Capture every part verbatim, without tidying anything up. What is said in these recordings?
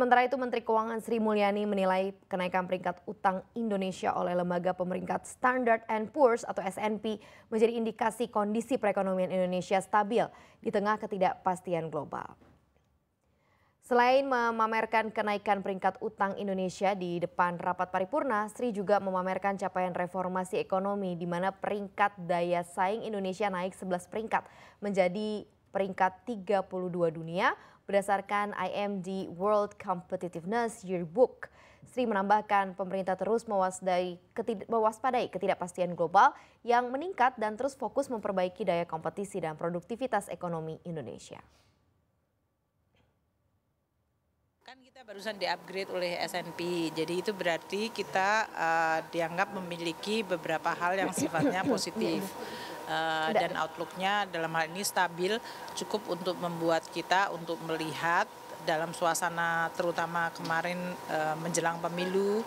Sementara itu Menteri Keuangan Sri Mulyani menilai kenaikan peringkat utang Indonesia oleh lembaga pemeringkat Standard and Poor's atau S and P menjadi indikasi kondisi perekonomian Indonesia stabil di tengah ketidakpastian global. Selain memamerkan kenaikan peringkat utang Indonesia di depan rapat paripurna, Sri juga memamerkan capaian reformasi ekonomi di mana peringkat daya saing Indonesia naik sebelas peringkat menjadi peringkat tiga puluh dua dunia berdasarkan I M D World Competitiveness Yearbook. Sri menambahkan pemerintah terus mewaspadai ketid mewaspadai ketidakpastian global yang meningkat dan terus fokus memperbaiki daya kompetisi dan produktivitas ekonomi Indonesia. Kan kita barusan di-upgrade oleh S and P, jadi itu berarti kita uh, dianggap memiliki beberapa hal yang sifatnya positif. Uh, dan outlook-nya dalam hal ini stabil, cukup untuk membuat kita untuk melihat dalam suasana terutama kemarin uh, menjelang pemilu,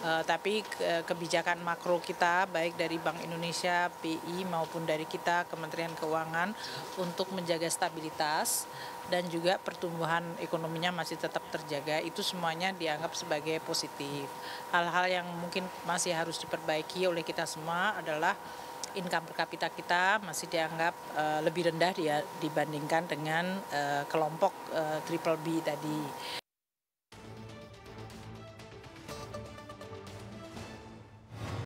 uh, tapi ke kebijakan makro kita baik dari Bank Indonesia, P I maupun dari kita Kementerian Keuangan untuk menjaga stabilitas. Dan juga pertumbuhan ekonominya masih tetap terjaga, itu semuanya dianggap sebagai positif. Hal-hal yang mungkin masih harus diperbaiki oleh kita semua adalah income per kapita kita masih dianggap uh, lebih rendah dia dibandingkan dengan uh, kelompok uh, triple B tadi.